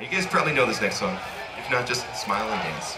You guys probably know this next song. If not, just smile and dance.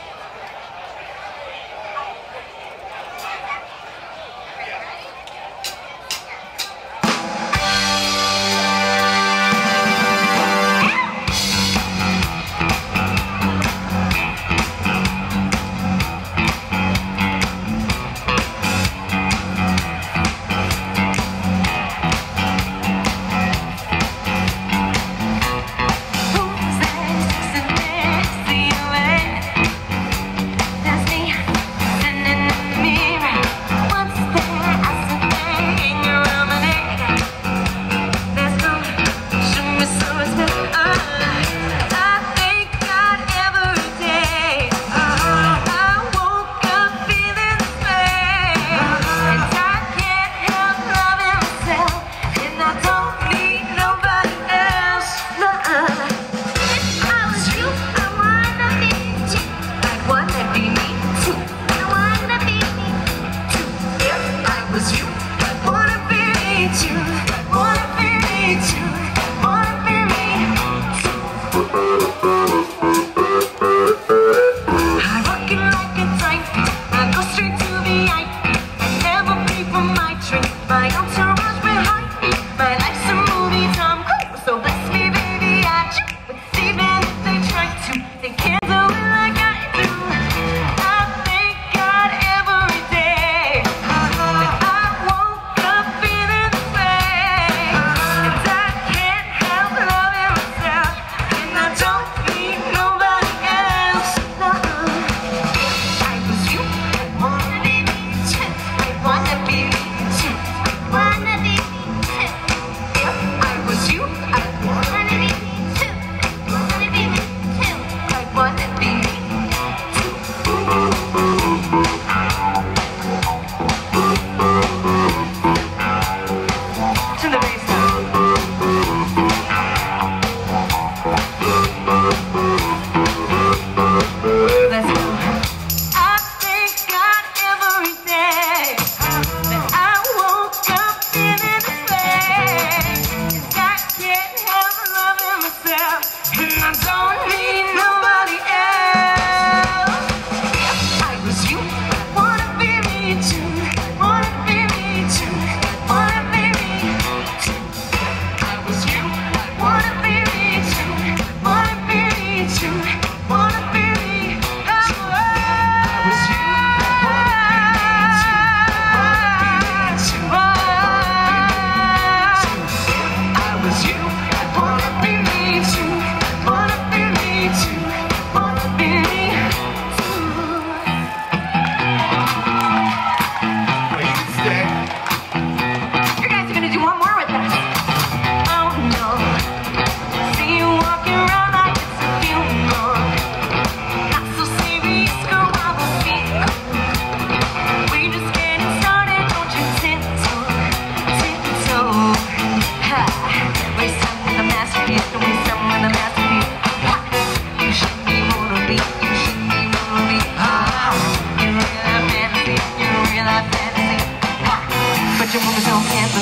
But your movements don't care for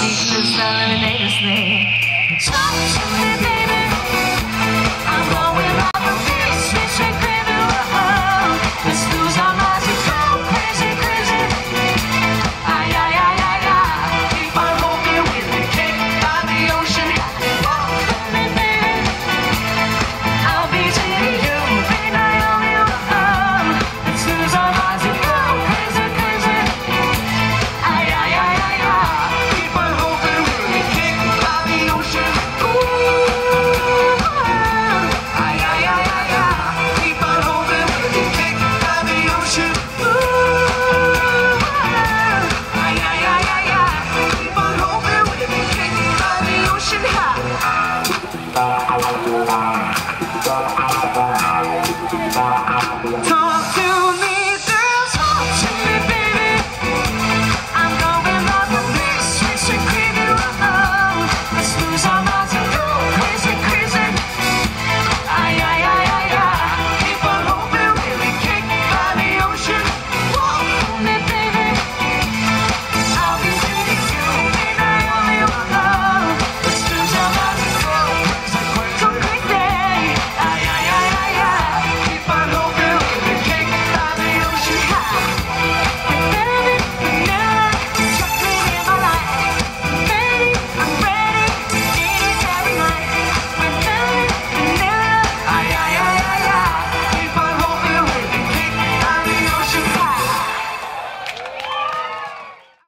me, 'cause I'm eliminating me.